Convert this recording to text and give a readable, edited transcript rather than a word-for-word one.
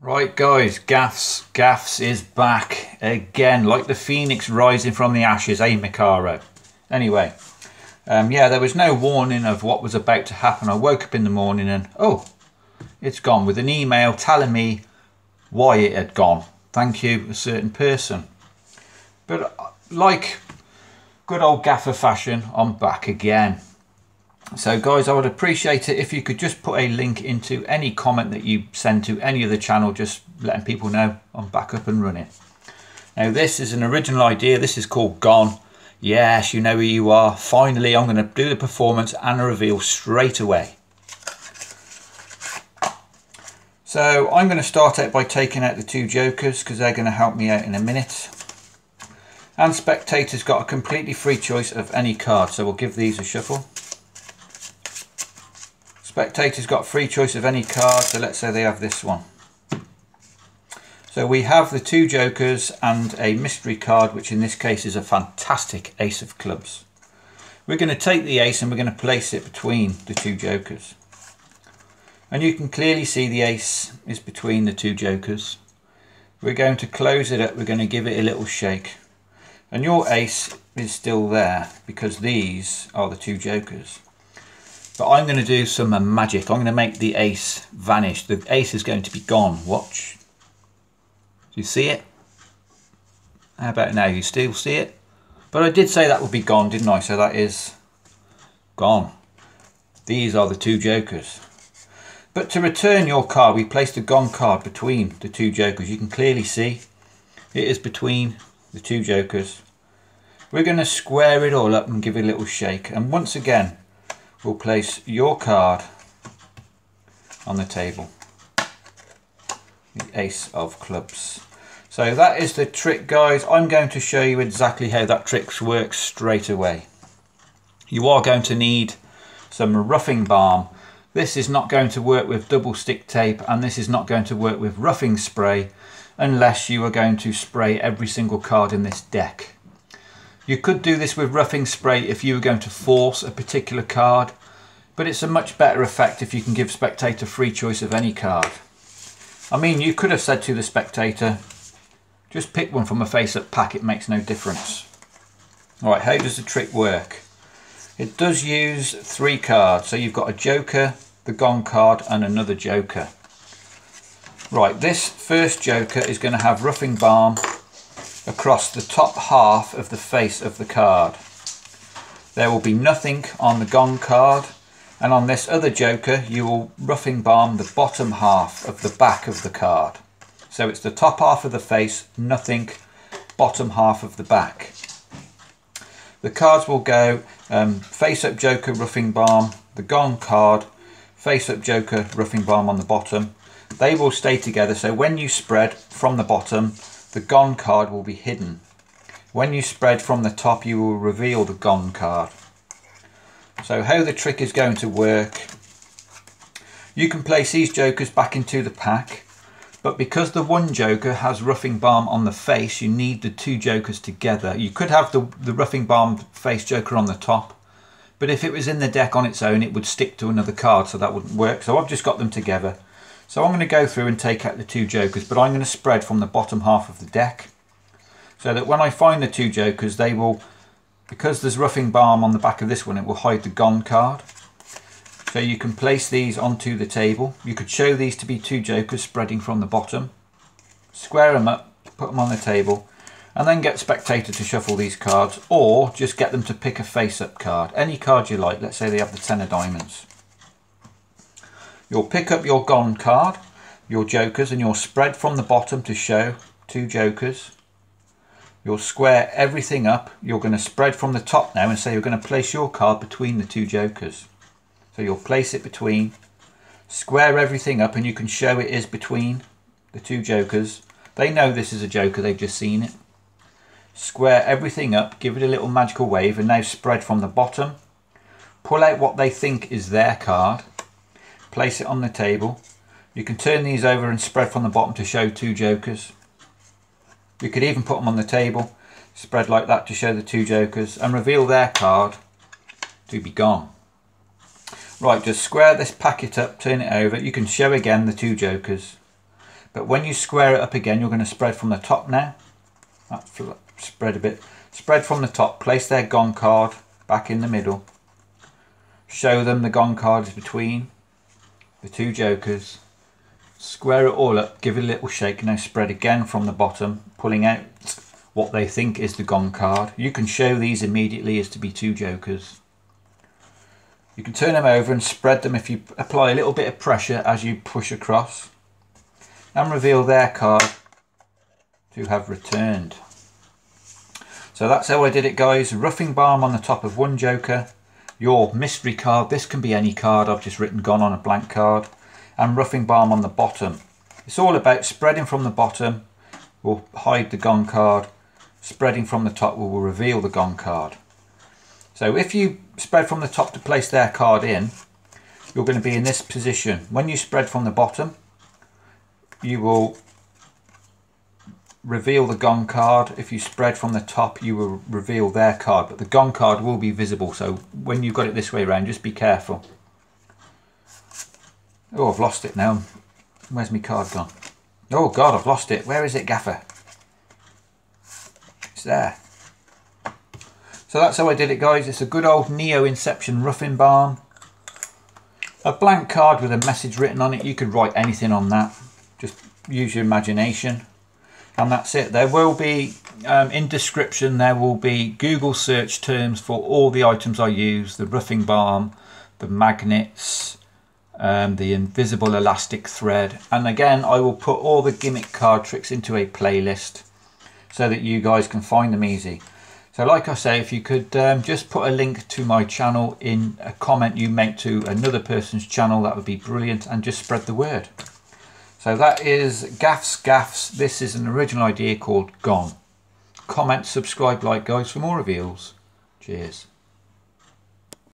Right guys, Gaffs is back again, like the phoenix rising from the ashes, eh Mikaro? Anyway, yeah, there was no warning of what was about to happen. I woke up in the morning and, oh, it's gone, with an email telling me why it had gone. Thank you, a certain person. But like good old gaffer fashion, I'm back again. So guys, I would appreciate it if you could just put a link into any comment that you send to any other channel, just letting people know I'm back up and running. Now this is an original idea. This is called Gone. Yes, you know who you are. Finally, I'm going to do the performance and a reveal straight away. So I'm going to start out by taking out the two jokers because they're going to help me out in a minute. And spectators got a completely free choice of any card. So we'll give these a shuffle. Spectators got free choice of any card, so let's say they have this one. So we have the two jokers and a mystery card, which in this case is a fantastic ace of clubs. We're going to take the ace and we're going to place it between the two jokers. And you can clearly see the ace is between the two jokers. We're going to close it up, we're going to give it a little shake. And your ace is still there because these are the two jokers. But I'm going to do some magic. I'm going to make the ace vanish. The ace is going to be gone. Watch. Do you see it? How about now? You still see it? But I did say that would be gone, didn't I? So that is gone. These are the two jokers. But to return your card, we placed the gone card between the two jokers. You can clearly see it is between the two jokers. We're going to square it all up and give it a little shake. And once again, we'll place your card on the table, the ace of clubs. So that is the trick, guys. I'm going to show you exactly how that trick works straight away. You are going to need some roughing balm. This is not going to work with double stick tape, and this is not going to work with roughing spray unless you are going to spray every single card in this deck. You could do this with roughing spray if you were going to force a particular card, but it's a much better effect if you can give spectator free choice of any card. I mean, you could have said to the spectator, just pick one from a face-up pack, it makes no difference. All right, how does the trick work? It does use three cards. So you've got a joker, the gone card, and another joker. Right, this first joker is going to have roughing balm across the top half of the face of the card. There will be nothing on the gone card, and on this other joker you will roughing balm the bottom half of the back of the card. So it's the top half of the face, nothing, bottom half of the back. The cards will go face up joker, roughing balm, the gone card, face up joker, roughing balm on the bottom. They will stay together, so when you spread from the bottom, the gone card will be hidden. When you spread from the top, you will reveal the gone card. So how the trick is going to work, you can place these jokers back into the pack, but because the one joker has roughing balm on the face, you need the two jokers together. You could have the roughing balm face joker on the top, but if it was in the deck on its own, it would stick to another card, so that wouldn't work. So I've just got them together. So I'm going to go through and take out the two jokers, but I'm going to spread from the bottom half of the deck so that when I find the two jokers, they will, because there's roughing balm on the back of this one, it will hide the gone card. So you can place these onto the table. You could show these to be two jokers spreading from the bottom, square them up, put them on the table, and then get spectator to shuffle these cards, or just get them to pick a face-up card, any card you like. Let's say they have the 10 of diamonds. You'll pick up your gone card, your jokers, and you'll spread from the bottom to show two jokers. You'll square everything up. You're going to spread from the top now and say you're going to place your card between the two jokers. So you'll place it between, square everything up, and you can show it is between the two jokers. They know this is a joker, they've just seen it. Square everything up, give it a little magical wave, and now spread from the bottom. Pull out what they think is their card. Place it on the table. You can turn these over and spread from the bottom to show two jokers. You could even put them on the table, spread like that to show the two jokers, and reveal their card to be gone. Right, just square this packet up, turn it over. You can show again the two jokers. But when you square it up again, you're going to spread from the top now. Spread a bit. Spread from the top. Place their Gone card back in the middle. Show them the Gone card is between the two jokers. Square it all up. Give it a little shake. Now spread again from the bottom, pulling out what they think is the Gone card. You can show these immediately as to be two jokers. You can turn them over and spread them if you apply a little bit of pressure as you push across. And reveal their card to have returned. So that's how I did it, guys. Roughing balm on the top of one joker. Your mystery card. This can be any card. I've just written Gone on a blank card. And roughing balm on the bottom. It's all about spreading from the bottom. We'll hide the Gone card. Spreading from the top will reveal the Gone card. So if you spread from the top to place their card in, you're going to be in this position. When you spread from the bottom, you will reveal the Gone card. If you spread from the top, you will reveal their card, but the Gone card will be visible. So when you've got it this way around, just be careful. Oh, I've lost it now. Where's my card gone? Oh God, I've lost it. Where is it, Gaffer? It's there. So that's how I did it, guys. It's a good old Neo Inception roughing balm. A blank card with a message written on it. You could write anything on that. Just use your imagination, and that's it. There will be, in description, there will be Google search terms for all the items I use. The roughing balm, the magnets, the invisible elastic thread. And again, I will put all the gimmick card tricks into a playlist so that you guys can find them easy. So like I say, if you could just put a link to my channel in a comment you make to another person's channel, that would be brilliant, and just spread the word. So that is Gaffs. This is an original idea called Gone. Comment, subscribe, like, guys, for more reveals. Cheers.